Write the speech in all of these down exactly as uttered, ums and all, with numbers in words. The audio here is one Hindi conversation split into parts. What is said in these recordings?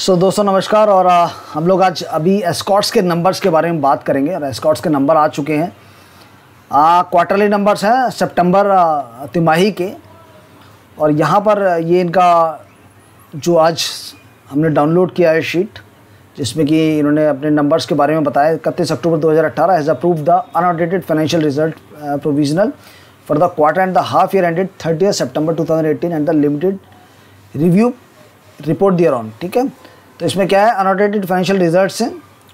सो so, दोस्तों नमस्कार। और आ, हम लोग आज अभी एस्कॉर्ट्स के नंबर्स के बारे में बात करेंगे। और एस्कॉर्ट्स के नंबर आ चुके हैं, क्वार्टरली नंबर्स हैं सितंबर तिमाही के। और यहाँ पर ये इनका जो आज हमने डाउनलोड किया है शीट, जिसमें कि इन्होंने अपने नंबर्स के बारे में बताया। इकतीस अक्टूबर दो हज़ार अट्ठारह has approved the unaudited financial result provisional for the quarter and the half year ended thirtieth September two thousand eighteen and the limited review report thereon. ठीक है, तो इसमें क्या है, अनऑडिटेड फाइनेंशियल रिजल्ट्स हैं,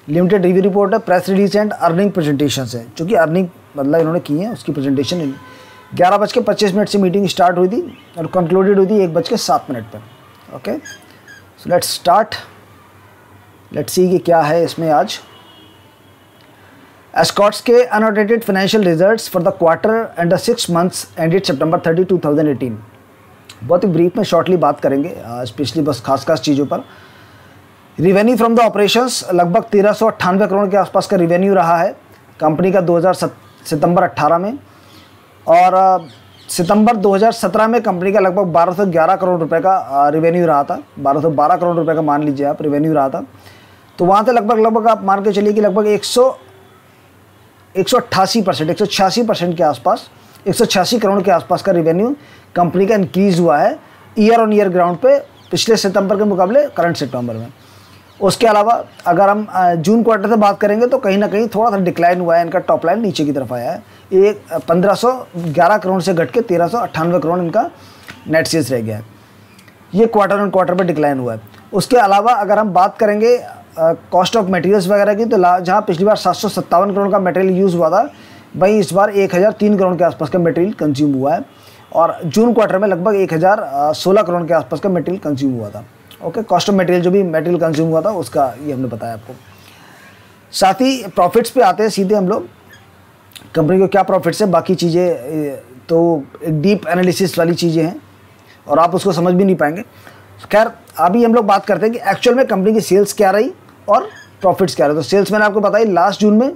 लिमिटेड रिव्यू रिपोर्ट है, press release and earning presentation है, जो कि अर्निंग मतलब इन्होंने की है उसकी प्रेजेंटेशन। ग्यारह बज के पच्चीस मिनट से मीटिंग स्टार्ट हुई थी और कंक्लूडेड हुई थी एक बज के सात मिनट पर। Okay, so let's start, let's see कि क्या है इसमें आज। एस्कॉर्ट्स के unaudited financial results for the quarter and the six months ended September thirty two thousand eighteen. बहुत ही ब्रीफ में शॉर्टली बात करेंगे स्पेशली बस खास खास चीज़ों पर। रिवेन्यू फ्रॉम द ऑपरेशंस लगभग तेरह सौ अट्ठानवे करोड़ के आसपास का रिवेन्यू रहा है कंपनी का दो हज़ार सितंबर अट्ठारह में। और सितंबर दो हज़ार सत्रह में कंपनी का लगभग बारह सौ ग्यारह करोड़ रुपए का रिवेन्यू रहा था, बारह सौ बारह करोड़ रुपए का मान लीजिए आप रिवेन्यू रहा था। तो वहाँ से लगभग लगभग आप मान के चलिए कि लगभग एक सौ एक सौ अट्ठासी परसेंट एक सौ छियासी परसेंट के आसपास एक सौ छियासी करोड़ के आसपास का रिवेन्यू कंपनी का इंक्रीज़ हुआ है ईयर ऑन ईयर ग्राउंड पे पिछले सितंबर के मुकाबले करंट सितंबर में। उसके अलावा अगर हम जून क्वार्टर से बात करेंगे तो कहीं ना कहीं थोड़ा सा डिक्लाइन हुआ है, इनका टॉप लाइन नीचे की तरफ आया है। ये पंद्रह सौ ग्यारह करोड़ से घट के तेरह सौ अट्ठानवे करोड़ इनका नेट सेल्स रह गया है। ये क्वार्टर ऑन क्वार्टर पर डिक्लाइन हुआ है। उसके अलावा अगर हम बात करेंगे कॉस्ट ऑफ मटेरियल्स वगैरह की, तो जहाँ पिछली बार सात सौ सत्तावन करोड़ का मटेरियल यूज़ हुआ था, वहीं इस बार एक हज़ार तीन करोड़ के आसपास का मटेरियल कंज्यूम हुआ है। और जून क्वार्टर में लगभग एक हज़ार सोलह करोड़ के आसपास का मटेरियल कंज्यूम हुआ था। ओके, कॉस्ट ऑफ मटेरियल जो भी मटेरियल कंज्यूम हुआ था उसका ये हमने बताया आपको। साथ ही प्रॉफिट्स पे आते हैं सीधे हम लोग, कंपनी को क्या प्रॉफिट्स है। बाकी चीज़ें तो डीप एनालिसिस वाली चीज़ें हैं और आप उसको समझ भी नहीं पाएंगे। खैर, अभी हम लोग बात करते हैं कि एक्चुअल में कंपनी की सेल्स क्या रही और प्रॉफिट्स क्या रहे। तो सेल्स मैंने आपको बताई लास्ट जून में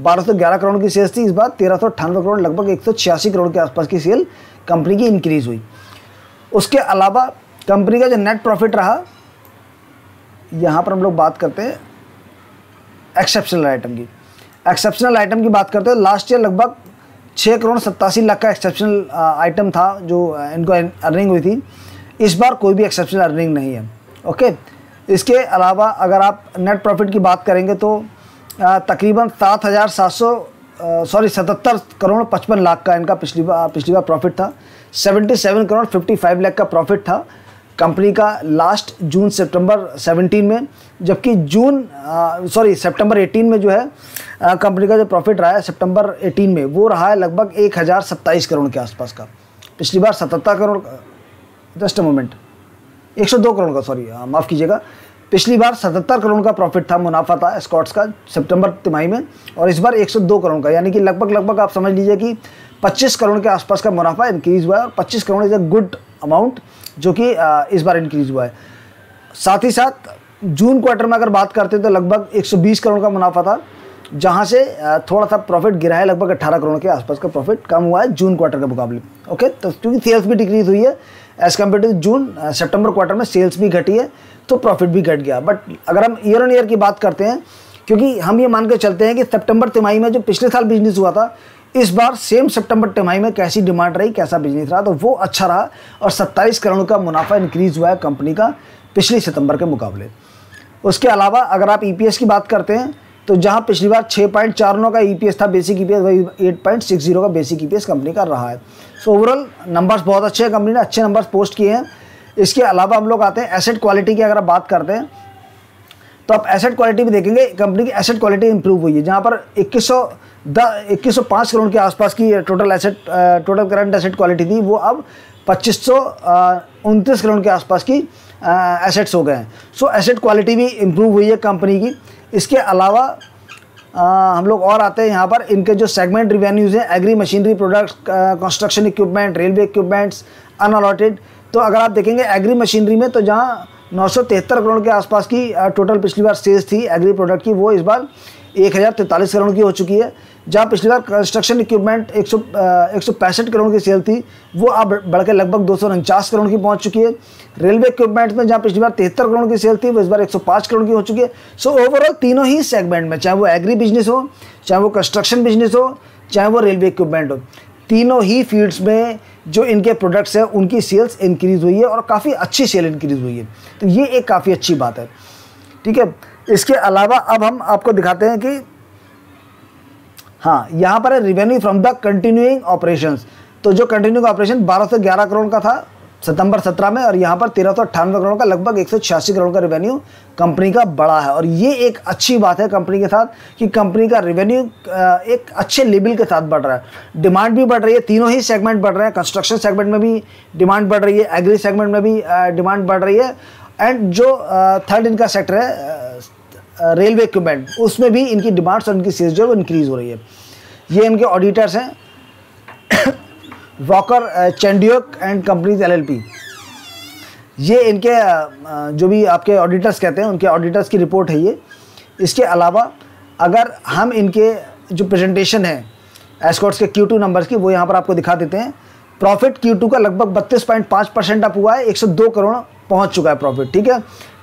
बारह सौ ग्यारह करोड़ की सेल्स थी, इस बार तेरह सौ अट्ठानवे करोड़ लगभग एक सौ छियासी करोड़ के आसपास की सेल कंपनी की इंक्रीज़ हुई। उसके अलावा कंपनी का जो नेट प्रॉफिट रहा, यहाँ पर हम लोग बात करते हैं एक्सेप्शनल आइटम की। एक्सेप्शनल आइटम की बात करते हैं, लास्ट ईयर लगभग छः करोड़ सत्तासी लाख का एक्सेप्शनल आइटम था जो इनको अर्निंग हुई थी। इस बार कोई भी एक्सेप्शनल अर्निंग नहीं है। ओके, इसके अलावा अगर आप नेट प्रॉफिट की बात करेंगे तो तकरीबन सात हज़ार सात सौ सॉरी सतहत्तर करोड़ पचपन लाख का इनका पिछली बार पिछली बार प्रॉफिट था। Seventy seven crore fifty five lakh का प्रॉफिट था कंपनी का लास्ट जून सितंबर सत्रह में, जबकि जून सॉरी सितंबर अठारह में जो है कंपनी का जो प्रॉफिट रहा है सितंबर अठारह में, वो रहा है लगभग एक हज़ार सत्ताईस करोड़ के आसपास का। पिछली बार सतहत्तर करोड़ जस्ट अ मोमेंट एक सौ दो करोड़ का सॉरी माफ़ कीजिएगा पिछली बार सतहत्तर करोड़ का प्रॉफिट था, मुनाफा था एस्कॉर्ट्स का सितंबर तिमाही में, और इस बार एक सौ दो करोड़ का, यानी कि लगभग लगभग आप समझ लीजिए कि पच्चीस करोड़ के आसपास का मुनाफा इंक्रीज़ हुआ है। और पच्चीस crore is a good amount जो कि इस बार इंक्रीज़ हुआ है। साथ ही साथ जून क्वार्टर में अगर बात करते हैं तो लगभग एक सौ बीस करोड़ का मुनाफा था, जहाँ से थोड़ा सा प्रॉफिट गिरा है, लगभग अट्ठारह करोड़ के आसपास का प्रॉफिट कम हुआ है जून क्वार्टर के मुकाबले। ओके, तो क्योंकि सेल्स भी डिक्रीज़ हुई है as compare to June September quarter में, सेल्स भी घटी है तो प्रॉफिट भी घट गया। बट अगर हम ईयर ऑन ईयर की बात करते हैं, क्योंकि हम ये मान के चलते हैं कि सितंबर तिमाही में जो पिछले साल बिजनेस हुआ था, इस बार सेम सितंबर तिमाही में कैसी डिमांड रही, कैसा बिजनेस रहा, तो वो अच्छा रहा। और सत्ताईस करोड़ का मुनाफा इंक्रीज़ हुआ है कंपनी का पिछले सितंबर के मुकाबले। उसके अलावा अगर आप ई पी एस की बात करते हैं तो जहाँ पिछली बार छः पॉइंट चार नौ का ई पी एस था बेसिक ई पी एस, वही एट पॉइंट सिक्स जीरो का basic E P S company का रहा है। सो ओवरऑल नंबर्स बहुत अच्छे हैं, कंपनी ने अच्छे नंबर्स पोस्ट किए हैं। इसके अलावा हम लोग आते हैं एसेट क्वालिटी की। अगर आप बात करते हैं तो आप एसेट क्वालिटी भी देखेंगे, कंपनी की एसेट क्वालिटी इंप्रूव हुई है, जहाँ पर इक्कीस सौ दस इक्कीस सौ पाँच करोड़ के आसपास की total asset total current asset quality थी, वो अब पच्चीस सौ उनतीस करोड़ के आसपास की एसेट्स हो गए हैं। सो एसेट क्वालिटी भी इम्प्रूव हुई है कंपनी की। इसके अलावा आ, हम लोग और आते हैं यहाँ पर, इनके जो सेगमेंट रिवेन्यूज़ हैं, agri machinery products, construction equipment, railway equipments, unallotted. तो अगर आप देखेंगे एग्री मशीनरी में तो जहाँ नौ सौ तिहत्तर करोड़ के आसपास की टोटल पिछली बार सेल्स थी एग्री प्रोडक्ट की, वो इस बार एक हज़ार तैंतालीस करोड़ की हो चुकी है, जहाँ पिछली बार कंस्ट्रक्शन इक्विपमेंट एक सौ एक सौ पैंसठ करोड़ की सेल थी वो अब बढ़कर लगभग दो सौ उनचास करोड़ की पहुंच चुकी है। रेलवे इक्विपमेंट में जहाँ पिछली बार तिहत्तर करोड़ की सेल थी वो इस बार एक सौ पाँच करोड़ की हो चुकी है। सो ओवरऑल तीनों ही सेगमेंट में, चाहे वो एग्री बिजनेस हो, चाहे वो कंस्ट्रक्शन बिजनेस हो, चाहे वो रेलवे इक्विपमेंट हो, तीनों ही फील्ड्स में जो इनके प्रोडक्ट्स हैं उनकी सेल्स इंक्रीज़ हुई है और काफ़ी अच्छी सेल इंक्रीज़ हुई है, तो ये एक काफ़ी अच्छी बात है। ठीक है, इसके अलावा अब हम आपको दिखाते हैं कि हाँ यहाँ पर है revenue from the continuing operations. तो जो कंटिन्यूइंग ऑपरेशन बारह सौ ग्यारह करोड़ का था सितंबर सत्रह में और यहाँ पर तेरह सौ अट्ठानवे करोड़ का, लगभग एक सौ छियासी करोड़ का रेवेन्यू कंपनी का बढ़ा है। और ये एक अच्छी बात है कंपनी के साथ कि कंपनी का रेवेन्यू एक अच्छे लेवल के साथ बढ़ रहा है, डिमांड भी बढ़ रही है, तीनों ही सेगमेंट बढ़ रहे हैं। कंस्ट्रक्शन सेगमेंट में भी डिमांड बढ़ रही है, एग्री सेगमेंट में भी डिमांड बढ़ रही है, एंड जो थर्ड इनका सेक्टर है रेलवे इक्विपमेंट उसमें भी इनकी डिमांड्स और इनकी सेल्स जो है वो इंक्रीज़ हो रही है। ये इनके ऑडिटर्स हैं Walker Chandiok and companies L L P, ये इनके जो भी आपके ऑडिटर्स कहते हैं उनके ऑडिटर्स की रिपोर्ट है ये। इसके अलावा अगर हम इनके जो प्रेजेंटेशन है एस्कॉर्ट्स के क्यू टू नंबर्स की वो यहाँ पर आपको दिखा देते हैं। प्रॉफिट क्यू टू का लगभग बत्तीस पॉइंट पाँच परसेंट अप हुआ है, एक सौ दो करोड़ पहुँच चुका है प्रॉफिट। ठीक है,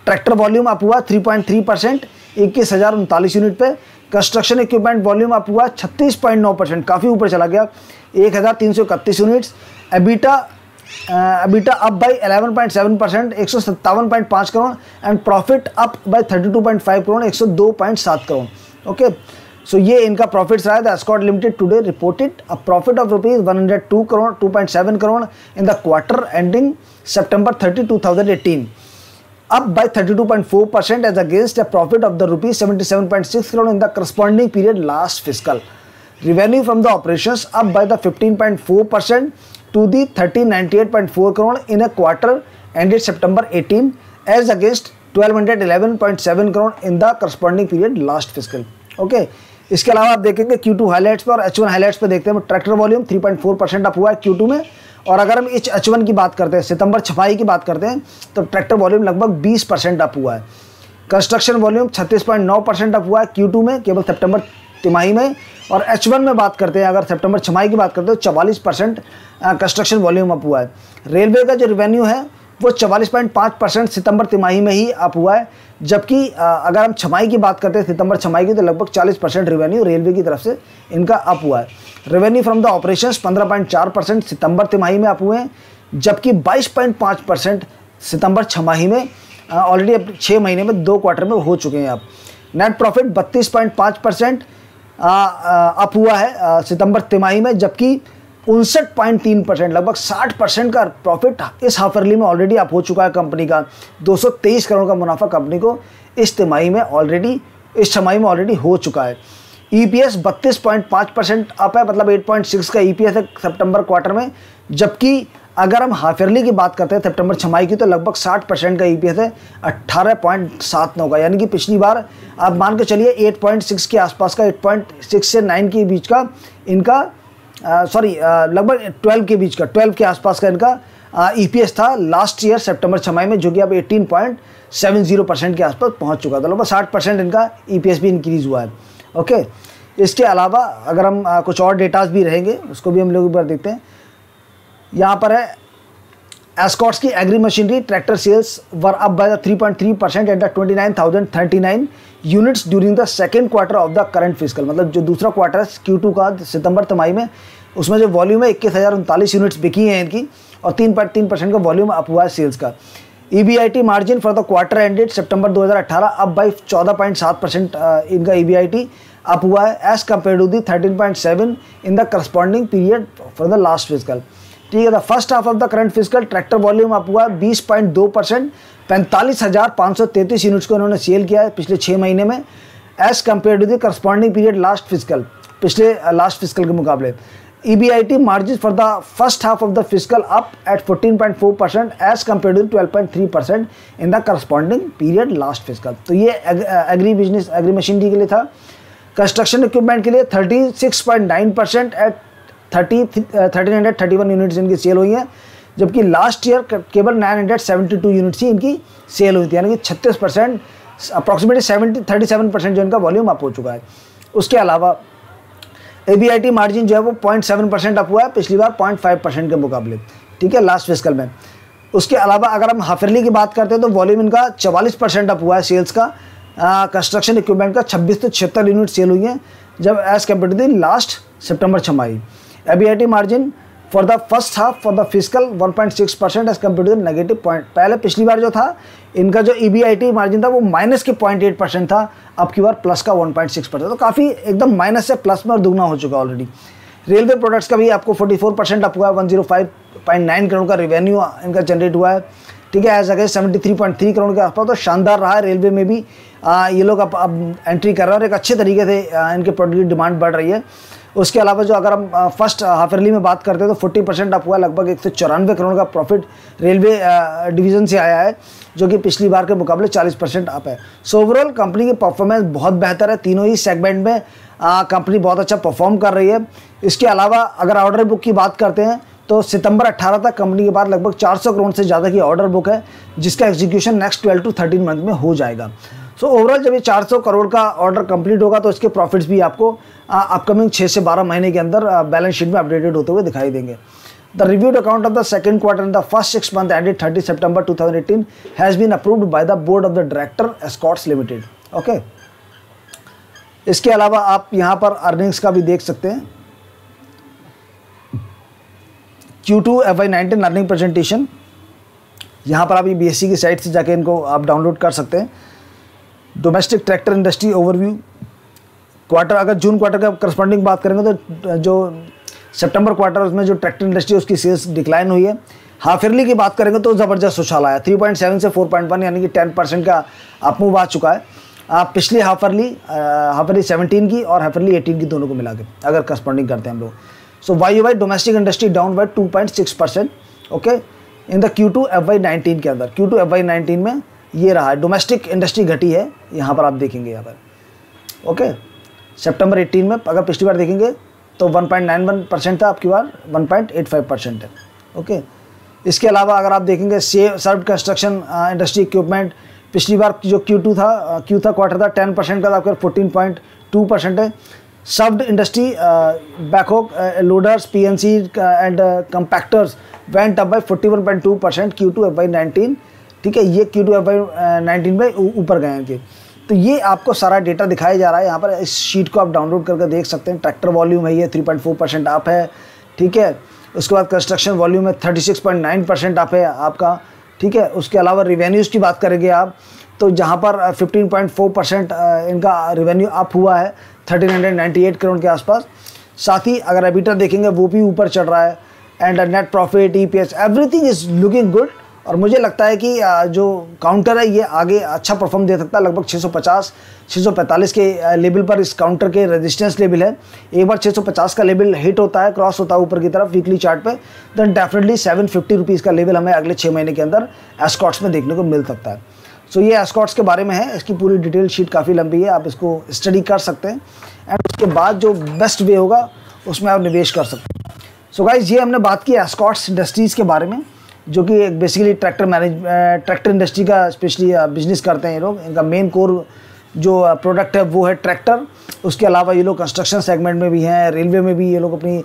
ट्रैक्टर वॉल्यूम अप हुआ तीन पॉइंट तीन परसेंट इक्कीस हज़ार उनतालीस यूनिट पे। कंस्ट्रक्शन इक्विपमेंट वॉल्यूम अप हुआ छत्तीस पॉइंट नौ परसेंट, काफ़ी ऊपर चला गया, एक हज़ार तीन सौ इकतीस units. EBITDA EBITDA up by ग्यारह पॉइंट सात परसेंट एक सौ सत्तावन पॉइंट पाँच crore, and profit up by thirty two point five crore एक सौ दो पॉइंट सात करोड़। ओके, सो ये इनका प्रॉफिट्स रहा था। Escort limited today reported a profit of rupees one hundred two crore two point seven crore in the quarter ending September thirty two thousand eighteen up by thirty-two point four percent as against a profit of the rupees seventy-seven point six crore in the corresponding period last fiscal. Revenue from the operations up by the fifteen point four percent to the thirteen ninety-eight point four crore in a quarter ended September eighteen as against twelve eleven point seven crore in the corresponding period last fiscal. Okay. इसके अलावा आप देखेंगे क्यू टू हाईलाइट्स पर और एच वन हाईलाइट्स पर देखते हैं, ट्रैक्टर वॉल्यूम तीन पॉइंट चार परसेंट अप हुआ है क्यू टू में। और अगर हम इस एच वन की बात करते हैं, सितंबर छपाई की बात करते हैं, तो ट्रैक्टर वॉल्यूम लगभग बीस परसेंट अप हुआ है। कंस्ट्रक्शन वॉल्यूम छत्तीस पॉइंट नौ परसेंट अप हुआ है क्यू टू में, केवल सितंबर तिमाही में। और एच वन में बात करते हैं, अगर सितंबर छमाही की बात करते हैं, चवालीस परसेंट कंस्ट्रक्शन वॉल्यूम अप हुआ है। रेलवे का जो रेवेन्यू है वो चवालीस पॉइंट पाँच परसेंट सितंबर तिमाही में ही अप हुआ है, जबकि अगर हम छमाही की बात करते हैं सितंबर छमाही की, तो लगभग चालीस परसेंट रेवेन्यू रेलवे की तरफ से इनका अप हुआ है। रेवेन्यू फ्रॉम द ऑपरेशंस पंद्रह पॉइंट चार परसेंट सितंबर तिमाही में अप हुए हैं, जबकि बाईस पॉइंट पाँच परसेंट सितंबर छमाही में ऑलरेडी अब छः महीने में दो क्वार्टर में हो चुके हैं। अब नेट प्रॉफिट बत्तीस पॉइंट पाँच परसेंट अप हुआ है सितंबर तिमाही में, जबकि उनसठ पॉइंट तीन परसेंट लगभग साठ परसेंट का प्रॉफिट इस हाफ ईयरली में ऑलरेडी अप हो चुका है। कंपनी का दो सौ तेईस करोड़ का मुनाफा कंपनी को इस तिमाही में ऑलरेडी इस छमाही में ऑलरेडी हो चुका है। ईपीएस बत्तीस पॉइंट पाँच परसेंट अप है, मतलब आठ पॉइंट छह का ईपीएस है सितंबर क्वार्टर में, जबकि अगर हम हाफ ईयरली की बात करते हैं सितंबर छमाही की, तो लगभग साठ परसेंट का ईपीएस है अठारह पॉइंट सात नौ का, यानी कि पिछली बार आप मान के चलिए आठ पॉइंट छह के आसपास का, आठ पॉइंट छह से नौ के बीच का इनका सॉरी uh, uh, लगभग बारह के बीच का बारह के आसपास का इनका ईपीएस uh, था लास्ट ईयर सितंबर छमाही में, जो कि अब अठारह पॉइंट सात शून्य परसेंट के आसपास पहुंच चुका था। लगभग साठ परसेंट इनका ईपीएस भी इंक्रीज़ हुआ है। Okay okay? इसके अलावा अगर हम uh, कुछ और डेटाज भी रहेंगे उसको भी हम लोग एक बार देखते हैं। यहाँ पर है एस्कॉर्ट्स की agri machinery tractor sales were up by the three point three percent at the twenty nine thousand thirty nine units during the second quarter of the current fiscal, मतलब जो दूसरा क्वार्टर है क्यू टू का सितंबर तिमाही में, उसमें जो वॉल्यूम है इक्कीस हज़ार उनतालीस यूनिट्स बिकी हैं इनकी, और तीन पॉइंट तीन परसेंट का वॉल्यूम अप हुआ है सेल्स का। E B I T margin for the quarter ended September दो हज़ार अट्ठारह अप बाई चौदह पॉइंट सात परसेंट इनका E B I T up हुआ है as compare to the thirteen point seven in the corresponding period for the last fiscal. ठीक है, the first half of the current fiscal tractor volume up हुआ है बीस पॉइंट दो परसेंट, पैंतालीस हज़ार पाँच सौ तैंतीस यूनिट्स को इन्होंने सेल किया है पिछले छः महीने में as compare to the corresponding period last fiscal, पिछले लास्ट फिजिकल के मुकाबले। E B I T margin for the first half of the fiscal up at fourteen point four percent as compare to twelve point three percent in the corresponding period last fiscal. तो ये एग्री बिजनेस एग्री मशीनरी के लिए था। कंस्ट्रक्शन इक्विपमेंट के लिए thirty six point nine percent at thirty thirteen hundred thirty one units इनकी सेल हुई हैं, जबकि लास्ट ईयर केवल nine hundred seventy two units ही इनकी सेल हुई थी, यानी कि छत्तीस percent approximately seventy thirty seven percent जो इनका वॉल्यूम अप हो चुका है। उसके अलावा E B I T margin जो है वो पॉइंट सेवन परसेंट अप हुआ है पिछली बार पॉइंट फाइव परसेंट के मुकाबले, ठीक है, लास्ट फिस्कल में। उसके अलावा अगर हम हाफ ईयरली की बात करते हैं तो वॉल्यूम इनका चवालीस परसेंट अप हुआ है सेल्स का, कंस्ट्रक्शन इक्विपमेंट का छब्बीस तो छिहत्तर यूनिट सेल हुई हैं जब एज कम्पेयर टू लास्ट सितंबर छमाही। E B I T margin for the first half for the fiscal one point six percent as compare to negative point, पहले पिछली बार जो था इनका जो E B I T margin था वो माइनस के पॉइंट एट परसेंट था, अब की बार प्लस का वन पॉइंट सिक्स परसेंट, तो काफ़ी एकदम माइनस से प्लस में और दुगना हो चुका ऑलरेडी। रेलवे प्रोडक्ट्स का भी आपको फोर्टी फोर परसेंट अप हुआ है, one hundred five point nine crore का रेवेन्यू इनका जनरेट हुआ है, ठीक है, as against seventy three point three crore के आसपास, तो शानदार रहा है। रेलवे में भी आ, ये लोग अब अब एंट्री कर रहे हैं और एक अच्छे तरीके से इनके प्रोडक्ट की डिमांड बढ़ रही है। उसके अलावा जो अगर हम फर्स्ट हाफ ईयरली में बात करते हैं तो फोर्टी परसेंट अप हुआ, लगभग एक सौ चौरानवे करोड़ का प्रॉफिट रेलवे डिवीज़न से आया है जो कि पिछली बार के मुकाबले चालीस परसेंट अप है। सो ओवरऑल कंपनी की परफॉर्मेंस बहुत बेहतर है, तीनों ही सेगमेंट में कंपनी बहुत अच्छा परफॉर्म कर रही है। इसके अलावा अगर ऑर्डर बुक की बात करते हैं तो सितंबर अट्ठारह तक कंपनी के पास लगभग चार सौ करोड़ से ज़्यादा की ऑर्डर बुक है जिसका execution next twelve to thirteen month में हो जाएगा। सो so, ओवरऑल जब ये चार सौ करोड़ का ऑर्डर कंप्लीट होगा तो इसके प्रॉफिट्स भी आपको अपकमिंग छह से बारह महीने के अंदर बैलेंस शीट में अपडेटेड होते हुए दिखाई देंगे। The reviewed account of the second quarter and the first six month ended thirty September two thousand eighteen has been approved by the board of the director Escorts limited, okay. इसके अलावा आप यहाँ पर अर्निंग्स का भी देख सकते हैं, Q two F Y nineteen earning presentation, यहाँ पर आप ये बी एस सी की साइट से जाके इनको आप डाउनलोड कर सकते हैं। Domestic tractor industry overview quarter, अगर जून क्वार्टर का करस्पॉन्डिंग बात करेंगे तो जो सितंबर क्वार्टर उसमें जो ट्रैक्टर इंडस्ट्री उसकी सेल्स डिक्लाइन हुई है। हाफ ईयरली की बात करेंगे तो ज़बरदस्त उछाल आया, थ्री पॉइंट सेवन से फोर पॉइंट वन यानी कि टेन परसेंट का अपमूव आ चुका है। आप पिछली half yearly half yearly seventeen की और हाफ ईयरली एटीन की दोनों को मिला के अगर करस्पॉन्डिंग करते हैं हम लोग। So Y Y domestic industry down by two point six percent, okay, in the Q two F Y nineteen के अंदर। Q two F Y nineteen में ये रहा डोमेस्टिक इंडस्ट्री घटी है, यहाँ पर आप देखेंगे यहाँ पर, ओके। सितंबर अट्ठारह में अगर पिछली बार देखेंगे तो one point nine one percent था, आपकी बार one point eight five percent है, ओके। इसके अलावा अगर आप देखेंगे से सर्व कंस्ट्रक्शन इंडस्ट्री इक्विपमेंट, पिछली बार जो क्यू टू था क्यू था क्वार्टर था टेन परसेंट का था, आपके फोर्टीन पॉइंट टू परसेंट है। Served industry backhoe loaders P N C and compactors went up by forty one point two percent Q two F Y nineteen, ठीक है, ये Q two F Y nineteen में ऊपर गए थे। तो ये आपको सारा डेटा दिखाया जा रहा है यहाँ पर, इस शीट को आप डाउनलोड करके देख सकते हैं। ट्रैक्टर वॉल्यूम है ये three point four percent up है, ठीक है। उसके बाद कंस्ट्रक्शन वॉल्यूम है thirty six point nine percent up है आपका, ठीक है। उसके अलावा रिवेन्यूज़ की बात करेंगे आप तो जहाँ पर फिफ्टीन पॉइंट फोर परसेंट इनका रिवेन्यू अप हुआ है थर्टीन नाइंटी एट करोड़ के आसपास। साथ ही अगर एबिटा देखेंगे वो भी ऊपर चढ़ रहा है, and net profit E P S everything is looking good, और मुझे लगता है कि जो काउंटर है ये आगे अच्छा परफॉर्म दे सकता है। लगभग छह सौ पचास छह सौ पैंतालीस के लेवल पर इस काउंटर के रेजिस्टेंस लेवल है, एक बार छह सौ पचास का लेवल हिट होता है, क्रॉस होता है ऊपर की तरफ वीकली चार्ट पे, then definitely seven fifty rupees का लेवल हमें अगले छः महीने के अंदर एस्कॉर्ट्स में देखने को मिल सकता है। सो ये एस्कॉर्ट्स के बारे में है, इसकी पूरी डिटेल शीट काफ़ी लंबी है, आप इसको स्टडी कर सकते हैं एंड उसके बाद जो बेस्ट वे होगा उसमें आप निवेश कर सकते हैं। सो गाइज ये हमने बात की एस्कॉर्ट्स इंडस्ट्रीज़ के बारे में जो कि एक basically tractor manage tractor industry का स्पेशली बिजनेस करते हैं ये लोग। इनका मेन कोर जो प्रोडक्ट है वो है ट्रैक्टर, उसके अलावा ये लोग कंस्ट्रक्शन सेगमेंट में भी हैं, रेलवे में भी ये लोग अपनी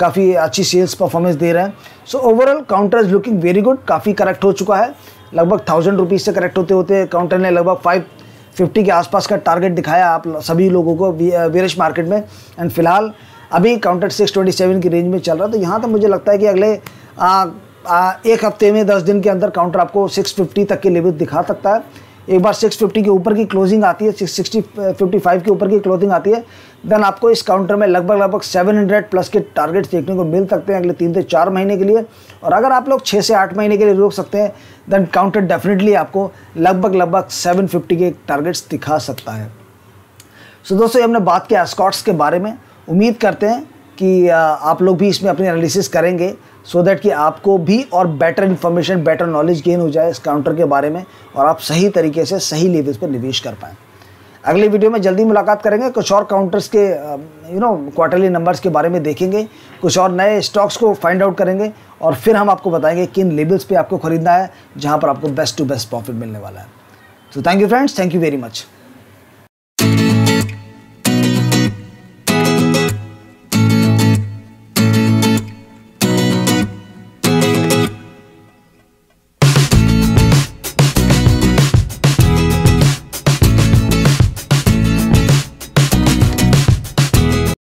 काफ़ी अच्छी सेल्स परफॉर्मेंस दे रहे हैं। So overall counter is looking very good, काफ़ी करेक्ट हो चुका है, लगभग थाउजेंड रुपीज़ से करेक्ट होते होते काउंटर ने लगभग फाइव फिफ्टी के आसपास का टारगेट दिखाया आप सभी लोगों को वेरिश मार्केट में, एंड फिलहाल अभी काउंटर सिक्स ट्वेंटी सेवन की रेंज में चल रहा है। तो यहाँ तो मुझे लगता है कि अगले आ, आ, एक हफ्ते में दस दिन के अंदर काउंटर आपको सिक्स फिफ्टी तक के लेवल दिखा सकता है। एक बार सिक्स फिफ्टी के ऊपर की क्लोजिंग आती है, सिक्स सिक्सटी फिफ्टी फाइव के ऊपर की क्लोजिंग आती है, देन आपको इस काउंटर में लगभग लगभग सेवन हंड्रेड प्लस के टारगेट्स देखने को मिल सकते हैं अगले तीन से चार महीने के लिए। और अगर आप लोग छः से आठ महीने के लिए रोक सकते हैं देन काउंटर डेफिनेटली आपको लगभग लगभग सेवन फिफ्टी के टारगेट्स दिखा सकता है। सो so, दोस्तों हमने बात की एस्कॉर्ट्स के बारे में, उम्मीद करते हैं कि आप लोग भी इसमें अपनी एनालिसिस करेंगे सो so दैट कि आपको भी और better information better knowledge gain हो जाए इस काउंटर के बारे में और आप सही तरीके से सही लेवल्स पर निवेश कर पाएँ। अगले वीडियो में जल्दी मुलाकात करेंगे, कुछ और काउंटर्स के यू नो क्वार्टरली नंबर्स के बारे में देखेंगे, कुछ और नए स्टॉक्स को फाइंड आउट करेंगे और फिर हम आपको बताएंगे किन लेवल्स पर आपको खरीदना है जहाँ पर आपको बेस्ट टू बेस्ट प्रॉफिट मिलने वाला है। So thank you friends, thank you very much.